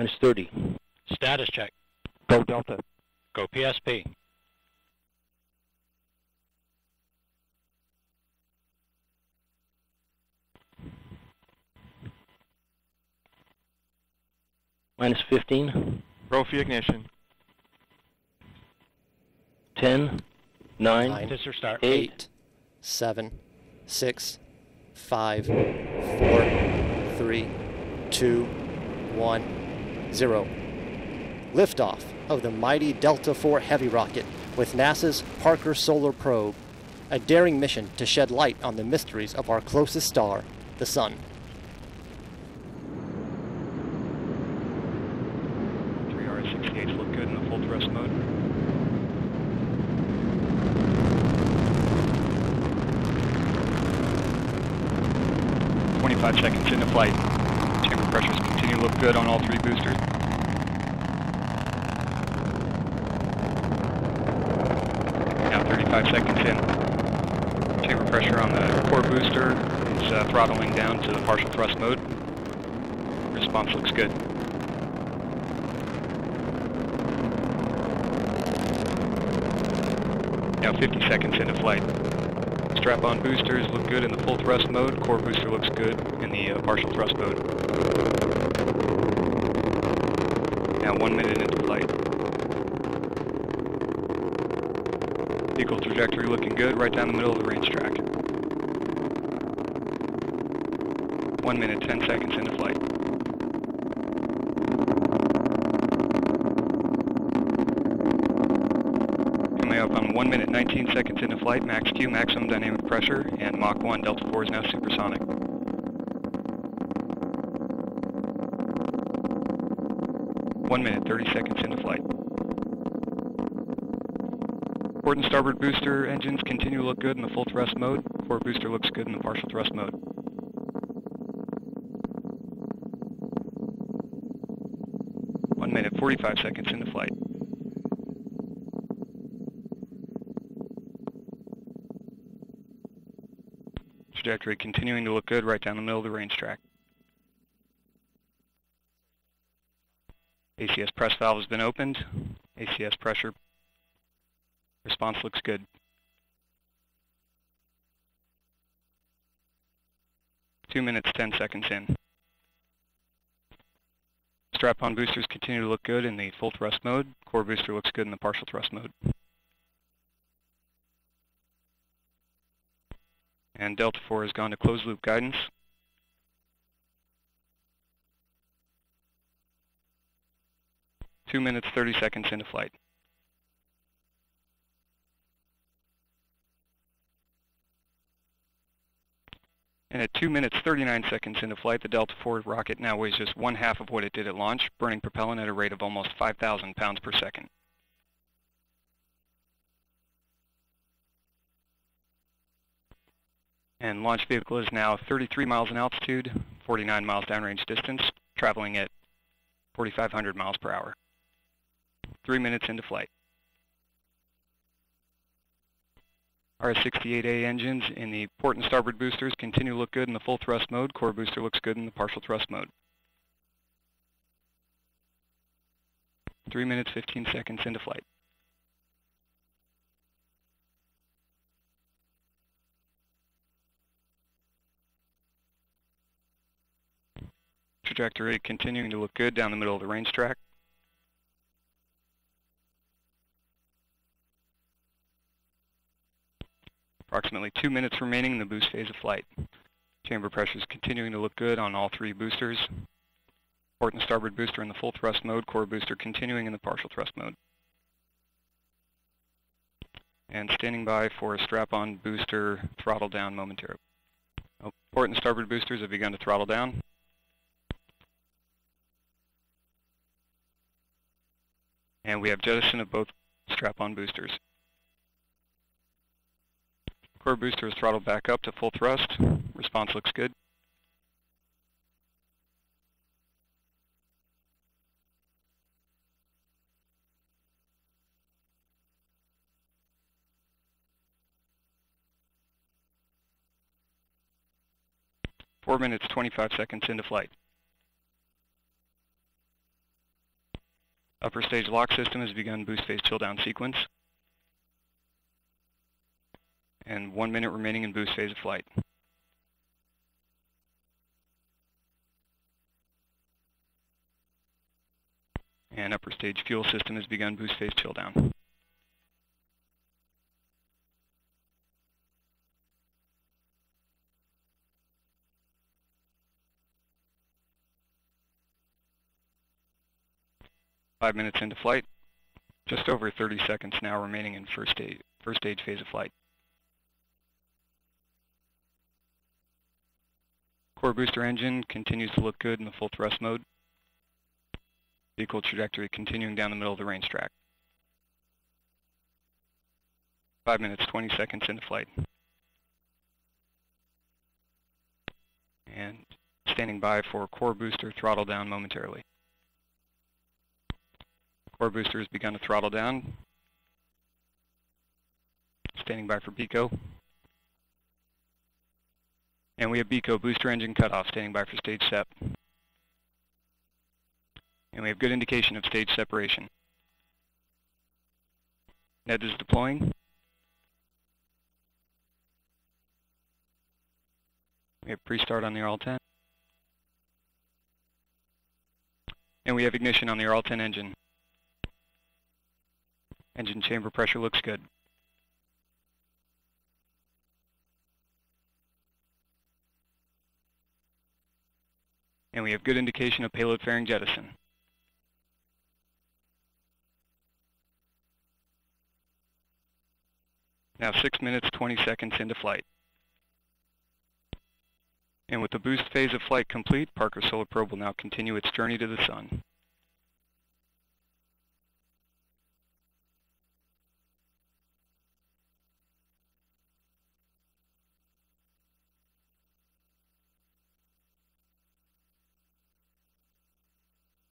minus 30. Status check. Go Delta. Go PSP. Minus 15. Profi ignition. 10, 9, 8, 7, 6, 5, 4, 3, 2, 1, 0. Liftoff of the mighty Delta IV heavy rocket with NASA's Parker Solar Probe, a daring mission to shed light on the mysteries of our closest star, the Sun. Seconds into flight. Chamber pressures continue to look good on all three boosters. Now 35 seconds in. Chamber pressure on the core booster is throttling down to the partial thrust mode. Response looks good. Now 50 seconds into flight. Strap-on boosters look good in the full thrust mode. Core booster looks good in the partial thrust mode. Now 1 minute into flight. Vehicle trajectory looking good, right down the middle of the range track. 1 minute, 10 seconds into flight. Up on 1 minute, 19 seconds into flight, max Q, maximum dynamic pressure, and Mach 1, Delta IV is now supersonic. One minute, 30 seconds into flight. Port and starboard booster engines continue to look good in the full thrust mode. Core booster looks good in the partial thrust mode. One minute, 45 seconds into flight. Trajectory continuing to look good right down the middle of the range track. ACS press valve has been opened. ACS pressure response looks good. Two minutes, 10 seconds in. Strap-on boosters continue to look good in the full thrust mode. Core booster looks good in the partial thrust mode. And Delta IV has gone to closed loop guidance. Two minutes, 30 seconds into flight. And at 2 minutes, 39 seconds into flight, the Delta IV rocket now weighs just 1/2 of what it did at launch, burning propellant at a rate of almost 5,000 pounds per second. And launch vehicle is now 33 miles in altitude, 49 miles downrange distance, traveling at 4,500 miles per hour. 3 minutes into flight. RS-68A engines in the port and starboard boosters continue to look good in the full thrust mode. Core booster looks good in the partial thrust mode. 3 minutes, 15 seconds into flight. Trajectory continuing to look good down the middle of the range track. 2 minutes remaining in the boost phase of flight. Chamber pressures continuing to look good on all three boosters. Port and starboard booster in the full thrust mode. Core booster continuing in the partial thrust mode. And standing by for a strap-on booster throttle down momentarily. Port and starboard boosters have begun to throttle down. And we have jettison of both strap-on boosters. Core booster is throttled back up to full thrust. Response looks good. Four minutes, 25 seconds into flight. Upper stage lock system has begun boost phase chill down sequence. And 1 minute remaining in boost phase of flight. And upper stage fuel system has begun boost phase chill down. Five minutes into flight, just over 30 seconds now remaining in first stage phase of flight. Core booster engine continues to look good in the full thrust mode. Vehicle trajectory continuing down the middle of the range track. 5 minutes, 20 seconds into flight. And standing by for core booster throttle down momentarily. Core booster has begun to throttle down. Standing by for BICO. And we have BICO, booster engine cutoff, standing by for stage SEP. And we have good indication of stage separation. NED is deploying. We have pre-start on the RL-10. And we have ignition on the RL-10 engine. Engine chamber pressure looks good. And we have good indication of payload fairing jettison. Now 6 minutes, 20 seconds into flight. And with the boost phase of flight complete, Parker Solar Probe will now continue its journey to the sun.